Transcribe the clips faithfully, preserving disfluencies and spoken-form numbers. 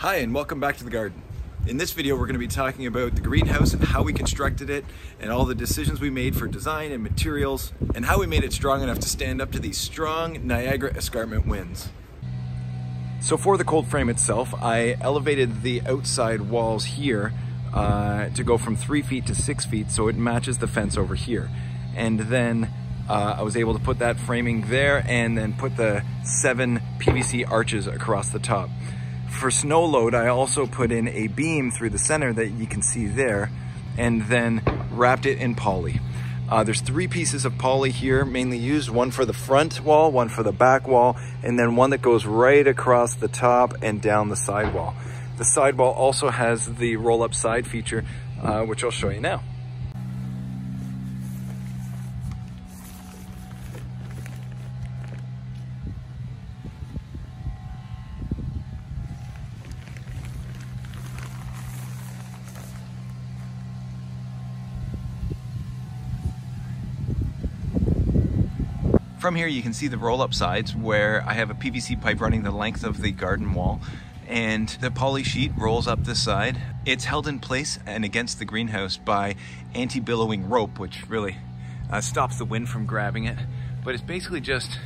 Hi and welcome back to the garden. In this video we're going to be talking about the greenhouse and how we constructed it and all the decisions we made for design and materials and how we made it strong enough to stand up to these strong Niagara Escarpment winds. So for the cold frame itself, I elevated the outside walls here uh, to go from three feet to six feet so it matches the fence over here. And then uh, I was able to put that framing there and then put the seven P V C arches across the top. For snow load, I also put in a beam through the center that you can see there and then wrapped it in poly. Uh, there's three pieces of poly here mainly used, one for the front wall, one for the back wall, and then one that goes right across the top and down the sidewall. The sidewall also has the roll-up side feature, uh, which I'll show you now. From here you can see the roll-up sides where I have a P V C pipe running the length of the garden wall and the poly sheet rolls up this side. It's held in place and against the greenhouse by anti-billowing rope, which really uh, stops the wind from grabbing it. But it's basically just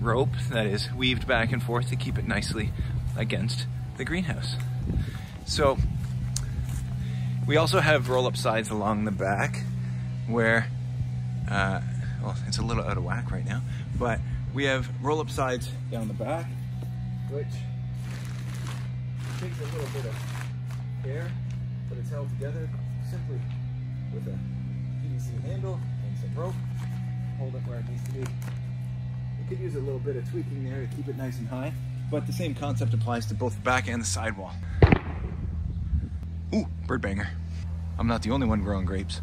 rope that is weaved back and forth to keep it nicely against the greenhouse. So we also have roll-up sides along the back where uh, well, it's a little out of whack right now, but we have roll-up sides down the back, which takes a little bit of air, but it's held together simply with a P V C handle and some rope. Hold it where it needs to be. You could use a little bit of tweaking there to keep it nice and high, but the same concept applies to both the back and the sidewall. Ooh, bird banger. I'm not the only one growing grapes.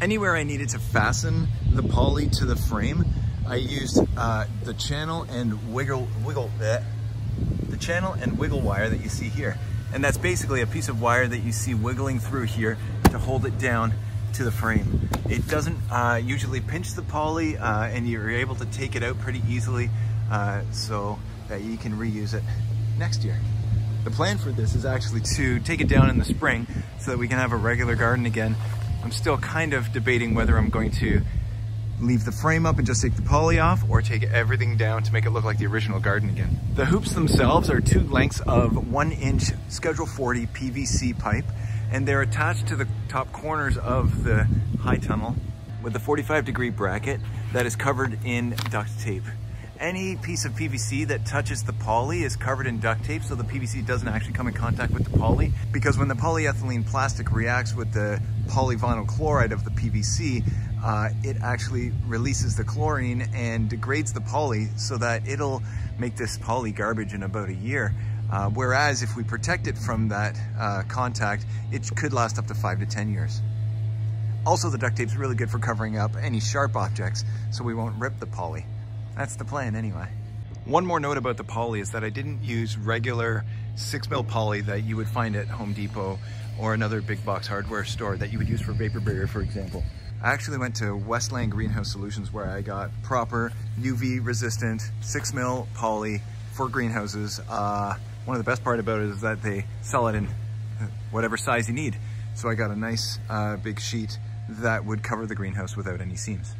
Anywhere I needed to fasten the poly to the frame, I used uh, the channel and wiggle wiggle bleh, the channel and wiggle wire that you see here, and that's basically a piece of wire that you see wiggling through here to hold it down to the frame. It doesn't uh, usually pinch the poly, uh, and you're able to take it out pretty easily, uh, so that you can reuse it next year. The plan for this is actually to take it down in the spring so that we can have a regular garden again. I'm still kind of debating whether I'm going to leave the frame up and just take the poly off or take everything down to make it look like the original garden again. The hoops themselves are two lengths of one inch Schedule forty P V C pipe, and they're attached to the top corners of the high tunnel with the forty-five degree bracket that is covered in duct tape. Any piece of P V C that touches the poly is covered in duct tape, so the P V C doesn't actually come in contact with the poly, because when the polyethylene plastic reacts with the polyvinyl chloride of the P V C, uh, it actually releases the chlorine and degrades the poly so that it'll make this poly garbage in about a year. Uh, whereas if we protect it from that uh, contact, it could last up to five to ten years. Also, the duct tape's really good for covering up any sharp objects so we won't rip the poly. That's the plan anyway. One more note about the poly is that I didn't use regular six mil poly that you would find at Home Depot or another big box hardware store that you would use for vapor barrier, for example. I actually went to Westland Greenhouse Solutions where I got proper U V resistant six mil poly for greenhouses. Uh, one of the best part about it is that they sell it in whatever size you need. So I got a nice uh, big sheet that would cover the greenhouse without any seams.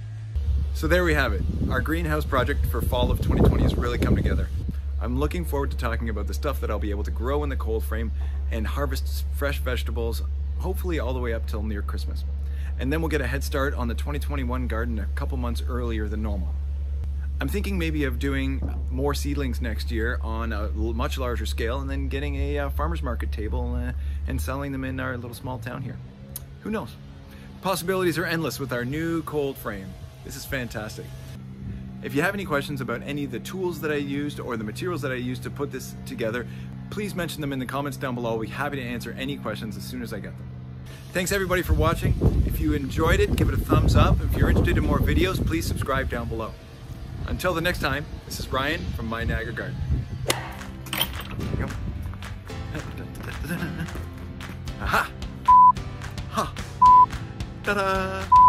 So there we have it. Our greenhouse project for fall of twenty twenty has really come together. I'm looking forward to talking about the stuff that I'll be able to grow in the cold frame and harvest fresh vegetables, hopefully all the way up till near Christmas. And then we'll get a head start on the twenty twenty-one garden a couple months earlier than normal. I'm thinking maybe of doing more seedlings next year on a much larger scale and then getting a uh, farmer's market table uh, and selling them in our little small town here. Who knows? Possibilities are endless with our new cold frame. This is fantastic. If you have any questions about any of the tools that I used or the materials that I used to put this together, please mention them in the comments down below. I'll be happy to answer any questions as soon as I get them. Thanks everybody for watching. If you enjoyed it, give it a thumbs up. If you're interested in more videos, please subscribe down below. Until the next time, this is Ryan from My Niagara Garden. There we go. Aha! Ha! Ta-da!